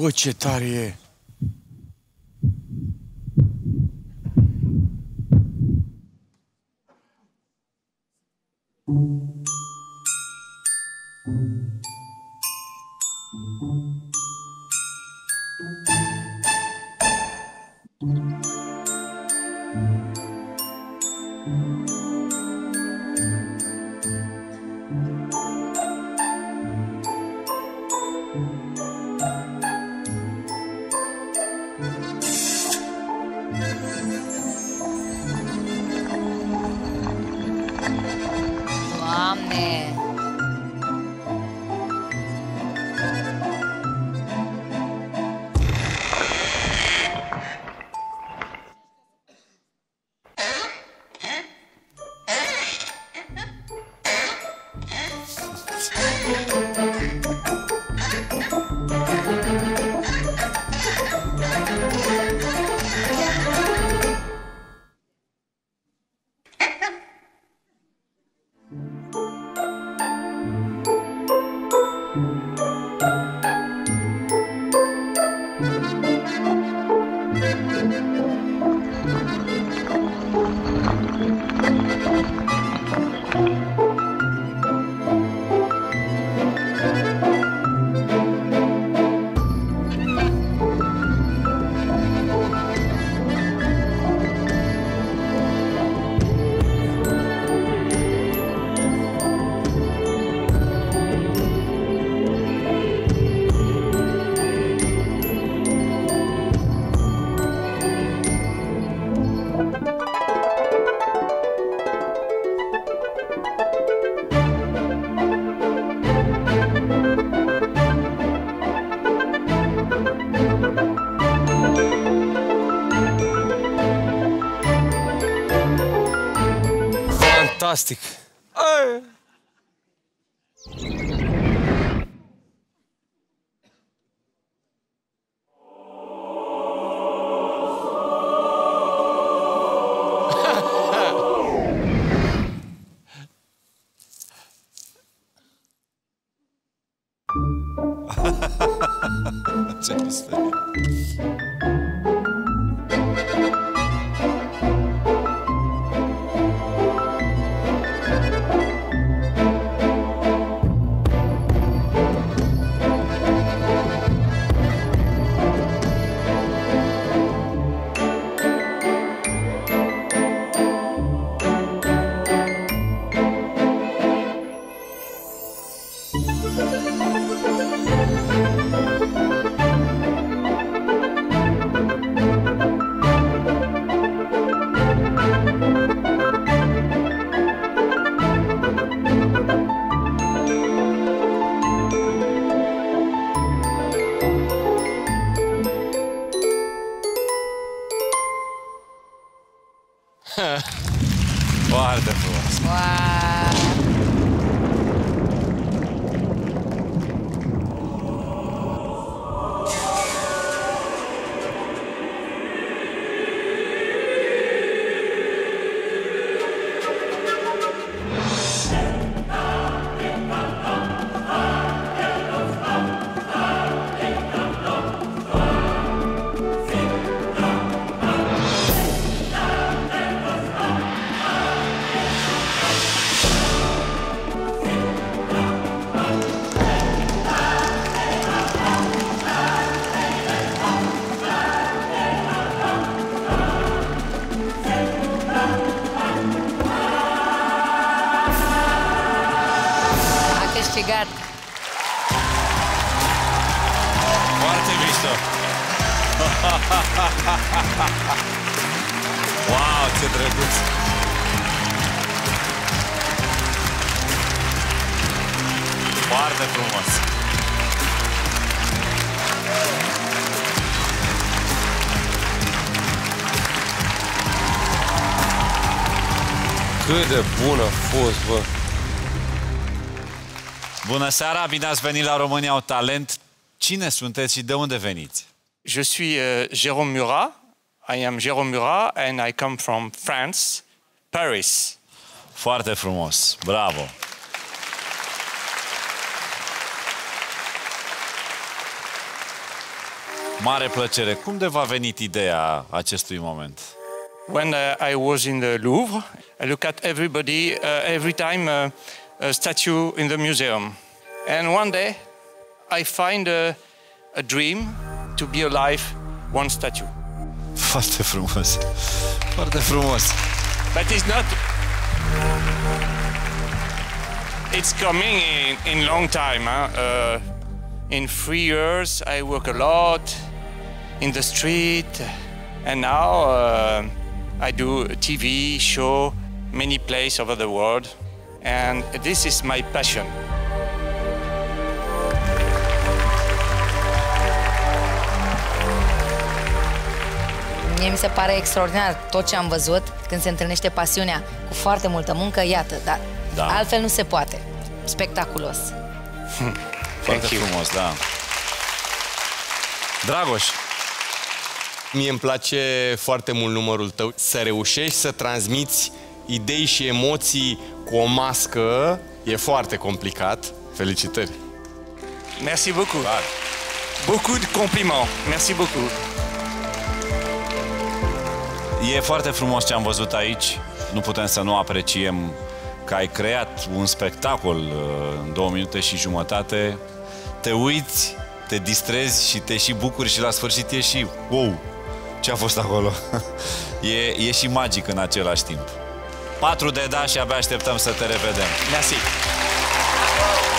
Bă, ce tare e! Fantastic! Foarte frumos! Foarte mișto! Wow, ce drăguț! Foarte frumos! Cât de bună a fost, bă! Bună seara, bine ați venit la România au talent. Cine sunteți și de unde veniți? Je suis Jérôme Murat. I am Jérôme Murat and I come from France, Paris. Foarte frumos. Bravo. Mare plăcere! Cum de v-a venit ideea acestui moment? When I was in the Louvre, I looked at everybody, every time a statue in the museum. And one day, I find a dream to be alive, one statue. Foarte frumos! Foarte frumos! But it's not... It's coming in long time. In 3 years, I work a lot in the street, and now I do a TV show, many places over the world, and this is my passion. Mie mi se pare extraordinar tot ce am văzut când se întâlnește pasiunea cu foarte multă muncă, iată, dar altfel nu se poate. Spectaculos. Foarte frumos, da. Dragoș. Mie îmi place foarte mult numărul tău. Să reușești să transmiți idei și emoții cu o mască e foarte complicat. Felicitări. Merci beaucoup. Clar. Beaucoup de compliments. Merci beaucoup. E foarte frumos ce am văzut aici. Nu putem să nu apreciem că ai creat un spectacol în 2 minute și jumătate. Te uiți, te distrezi și te și bucuri și la sfârșit e și wow, ce a fost acolo. E și magic în același timp. 4 de da și abia așteptăm să te revedem. Merci.